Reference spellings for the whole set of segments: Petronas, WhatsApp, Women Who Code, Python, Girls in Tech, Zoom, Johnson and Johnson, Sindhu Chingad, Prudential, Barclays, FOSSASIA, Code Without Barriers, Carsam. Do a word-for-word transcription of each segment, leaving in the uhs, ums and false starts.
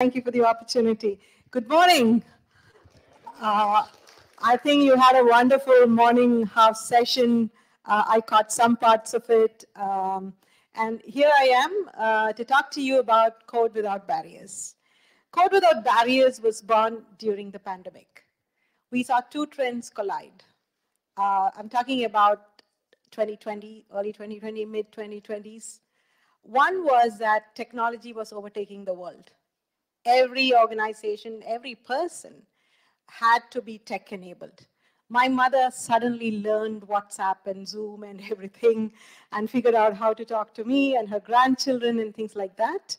Thank you for the opportunity. Good morning. Uh, I think you had a wonderful morning house session. Uh, I caught some parts of it. Um, and here I am uh, to talk to you about Code Without Barriers. Code Without Barriers was born during the pandemic. We saw two trends collide. Uh, I'm talking about twenty twenty, early twenty twenty, mid twenty twenties. One was that technology was overtaking the world. Every organization, every person had to be tech-enabled. My mother suddenly learned WhatsApp and Zoom and everything and figured out how to talk to me and her grandchildren and things like that.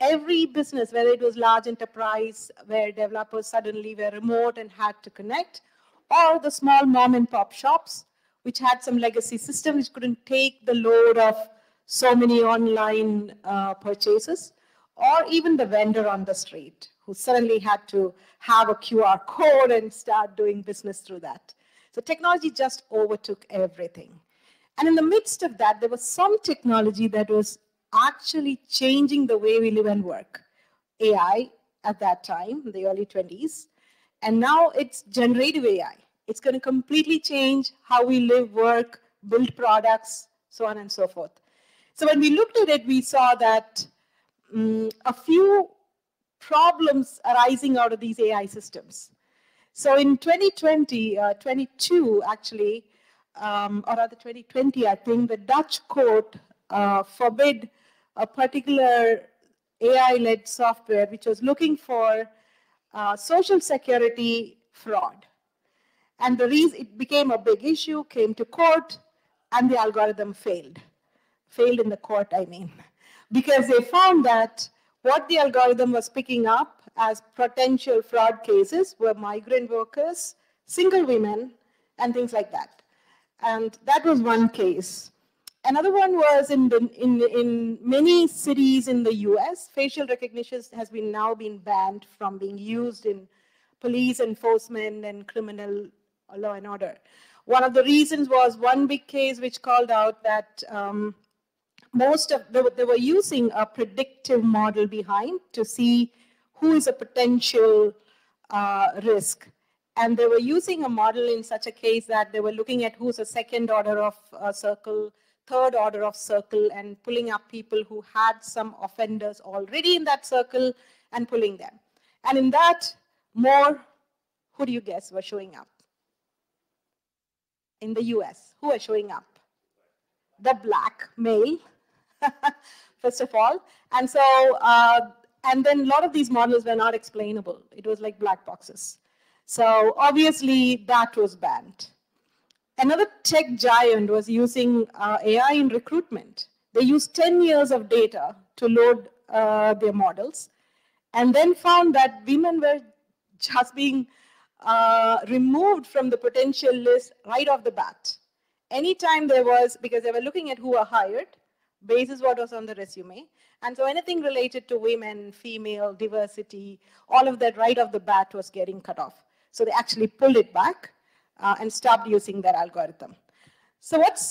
Every business, whether it was large enterprise, where developers suddenly were remote and had to connect, or the small mom-and-pop shops, which had some legacy system which couldn't take the load of so many online uh, purchases, or even the vendor on the street who suddenly had to have a Q R code and start doing business through that. So technology just overtook everything. And in the midst of that, there was some technology that was actually changing the way we live and work. A I at that time, in the early twenties, and now it's generative A I. It's going to completely change how we live, work, build products, so on and so forth. So when we looked at it, we saw that Um, a few problems arising out of these A I systems. So in twenty twenty, uh, twenty-two actually, um, or rather twenty twenty, I think the Dutch court uh, forbid a particular A I-led software which was looking for uh, social security fraud. And the reason it became a big issue, came to court, and the algorithm failed. Failed in the court, I mean. Because they found that what the algorithm was picking up as potential fraud cases were migrant workers, single women, and things like that. And that was one case. Another one was in, the, in, in many cities in the U S, facial recognition has been now been banned from being used in police enforcement and criminal law and order. One of the reasons was one big case which called out that um, Most of them, they were using a predictive model behind to see who is a potential uh, risk. And they were using a model in such a case that they were looking at who's a second order of a circle, third order of circle, and pulling up people who had some offenders already in that circle and pulling them. And in that, more, who do you guess were showing up? In the U S, who are showing up? The black male. First of all. And so, uh, and then a lot of these models were not explainable. It was like black boxes. So obviously that was banned. Another tech giant was using uh, A I in recruitment. They used ten years of data to load uh, their models and then found that women were just being uh, removed from the potential list right off the bat. Anytime there was, because they were looking at who were hired, basis what was on the resume. And so anything related to women, female, diversity, all of that right off the bat was getting cut off. So they actually pulled it back uh, and stopped using that algorithm. So what's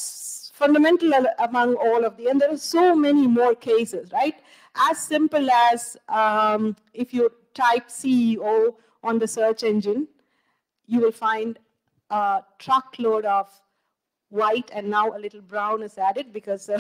fundamental among all of the, and there are so many more cases, right? As simple as um, if you type C E O on the search engine, you will find a truckload of white, and now a little brown is added because a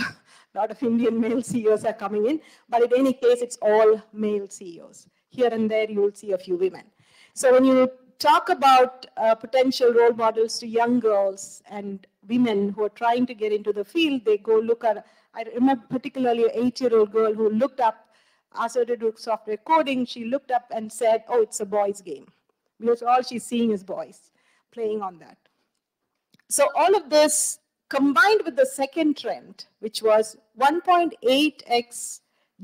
lot of Indian male C E Os are coming in. But in any case, it's all male C E Os. Here and there, you will see a few women. So when you talk about uh, potential role models to young girls and women who are trying to get into the field, they go look at, I remember particularly an eight-year-old girl who looked up, asked her to do software coding. She looked up and said, oh, it's a boys' game. Because all she's seeing is boys playing on that. So all of this combined with the second trend, which was one point eight x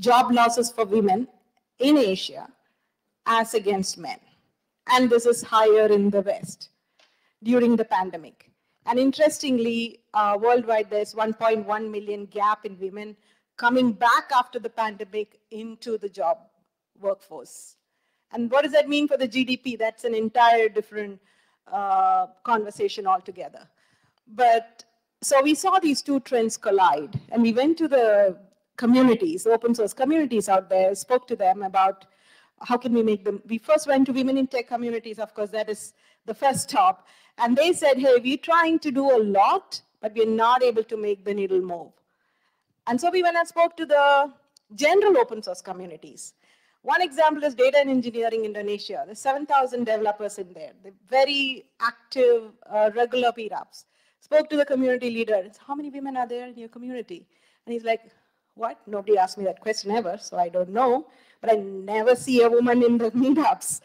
job losses for women in Asia as against men. And this is higher in the West during the pandemic. And interestingly, uh, worldwide, there's one point one million gap in women coming back after the pandemic into the job workforce. And what does that mean for the G D P? That's an entire different uh, conversation altogether. But so we saw these two trends collide, and we went to the communities, open source communities out there, spoke to them about how can we make them? We first went to women in tech communities, of course, that is the first stop. And they said, hey, we're trying to do a lot, but we're not able to make the needle move. And so we went and spoke to the general open source communities. One example is Data and Engineering Indonesia. There's seven thousand developers in there. They're very active, uh, regular meetups. Spoke to the community leader. It's, how many women are there in your community? And he's like, what? Nobody asked me that question ever, so I don't know. But I never see a woman in the meetups.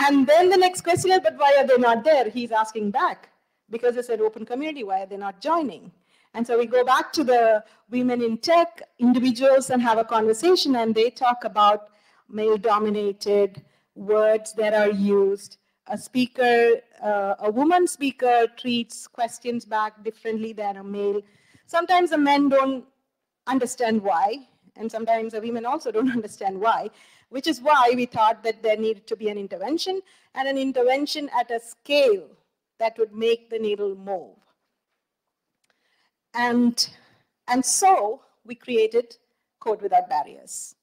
And then the next question is, but why are they not there? He's asking back. Because it's an open community, why are they not joining? And so we go back to the women in tech individuals and have a conversation, and they talk about male-dominated words that are used. A speaker, uh, a woman speaker treats questions back differently than a male. Sometimes the men don't understand why, and sometimes the women also don't understand why, which is why we thought that there needed to be an intervention, and an intervention at a scale that would make the needle move. And, and so we created Code Without Barriers.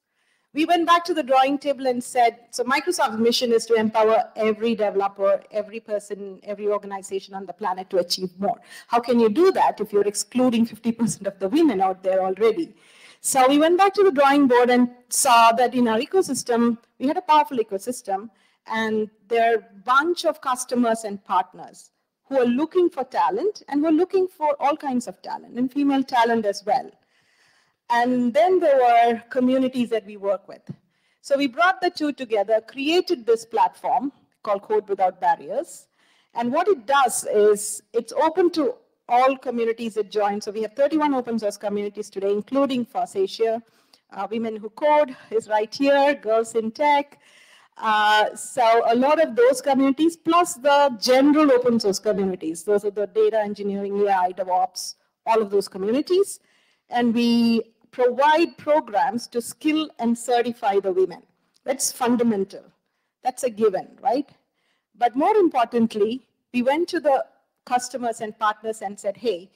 We went back to the drawing table and said, so Microsoft's mission is to empower every developer, every person, every organization on the planet to achieve more. How can you do that if you're excluding fifty percent of the women out there already? So we went back to the drawing board and saw that in our ecosystem, we had a powerful ecosystem, and there are a bunch of customers and partners who are looking for talent, and who are looking for all kinds of talent, and female talent as well. And then there were communities that we work with. So we brought the two together, created this platform called Code Without Barriers. And what it does is it's open to all communities that join. So we have thirty-one open source communities today, including FOSSASIA. Uh, Women Who Code is right here, Girls in Tech. Uh, so a lot of those communities, plus the general open source communities. Those are the data engineering, A I, DevOps, all of those communities. And we provide programs to skill and certify the women. That's fundamental. That's a given, right? But more importantly, we went to the customers and partners and said, hey,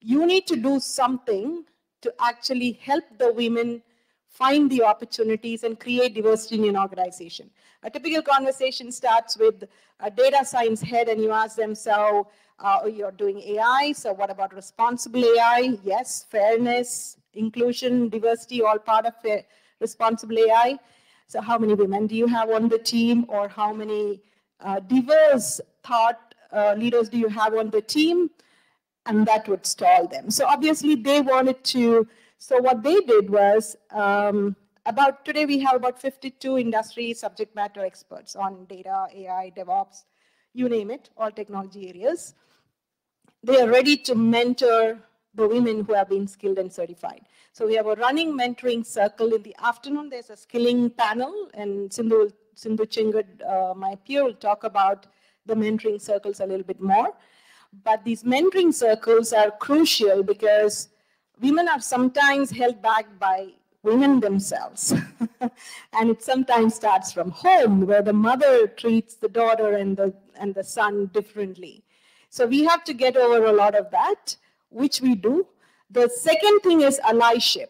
you need to do something to actually help the women find the opportunities and create diversity in an organization. A typical conversation starts with a data science head, and you ask them, so uh, you're doing A I, so what about responsible A I? Yes, fairness, inclusion, diversity, all part of responsible A I. So how many women do you have on the team, or how many uh, diverse thought uh, leaders do you have on the team? And that would stall them. So obviously they wanted to. So what they did was, um, about today we have about fifty-two industry subject matter experts on data, A I, DevOps, you name it, all technology areas. They are ready to mentor the women who have been skilled and certified. So we have a running mentoring circle in the afternoon. There's a skilling panel, and Sindhu, Sindhu Chingad, uh, my peer, will talk about the mentoring circles a little bit more. But these mentoring circles are crucial because women are sometimes held back by women themselves. And it sometimes starts from home, where the mother treats the daughter and the, and the son differently. So we have to get over a lot of that, which we do. The second thing is allyship.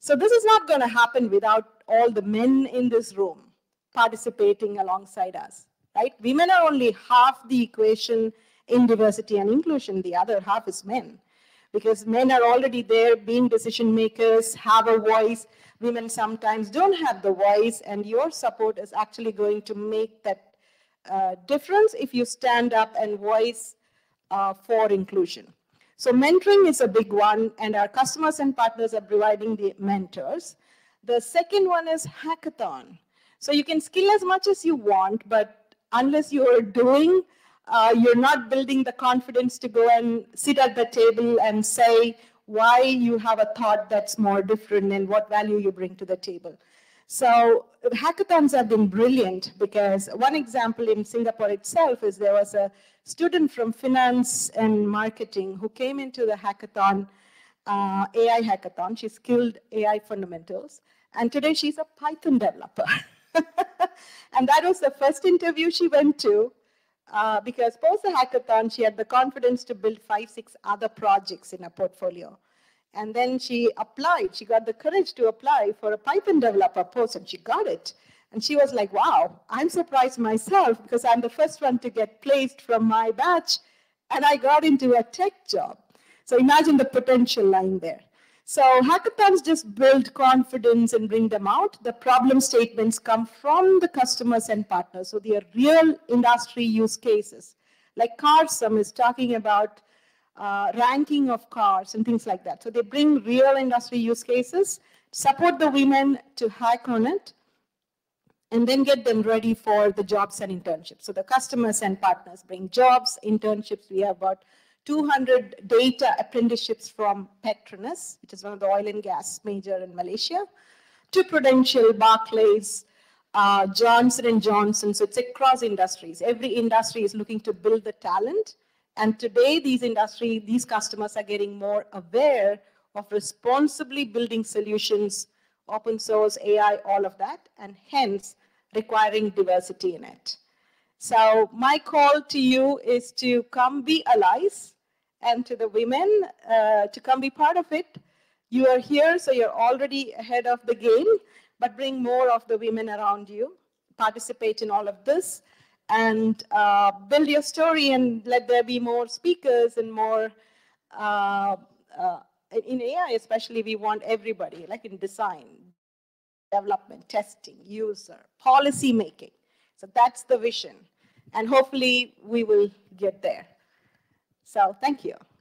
So this is not going to happen without all the men in this room participating alongside us, right? Women are only half the equation in diversity and inclusion. The other half is men. Because men are already there being decision makers, have a voice. Women sometimes don't have the voice, and your support is actually going to make that uh, difference if you stand up and voice uh, for inclusion. So mentoring is a big one, and our customers and partners are providing the mentors. The second one is hackathon. So you can skill as much as you want, but unless you are doing, Uh, you're not building the confidence to go and sit at the table and say why you have a thought that's more different and what value you bring to the table. So hackathons have been brilliant, because one example in Singapore itself is there was a student from finance and marketing who came into the hackathon, uh, A I hackathon. She skilled A I fundamentals, and today she's a Python developer. And that was the first interview she went to. Uh, because post the hackathon, she had the confidence to build five, six other projects in her portfolio. And then she applied. She got the courage to apply for a Python developer post, and she got it. And she was like, wow, I'm surprised myself because I'm the first one to get placed from my batch, and I got into a tech job. So imagine the potential lying there. So hackathons just build confidence and bring them out. The problem statements come from the customers and partners. So they are real industry use cases. Like Carsam is talking about uh, ranking of cars and things like that. So they bring real industry use cases, support the women to hack on it, and then get them ready for the jobs and internships. So the customers and partners bring jobs, internships. We have about two hundred data apprenticeships from Petronas, which is one of the oil and gas major in Malaysia, to Prudential, Barclays, uh, Johnson and Johnson. So it's across industries. Every industry is looking to build the talent. And today, these industry, these customers are getting more aware of responsibly building solutions, open source, A I, all of that, and hence requiring diversity in it. So my call to you is to come be allies, and to the women uh, to come be part of it. You are here, so you're already ahead of the game, but bring more of the women around you, participate in all of this, and uh, build your story, and let there be more speakers and more uh, uh, in A I, especially, we want everybody, like in design, development, testing, user, policy making. So that's the vision. And hopefully we will get there. So thank you.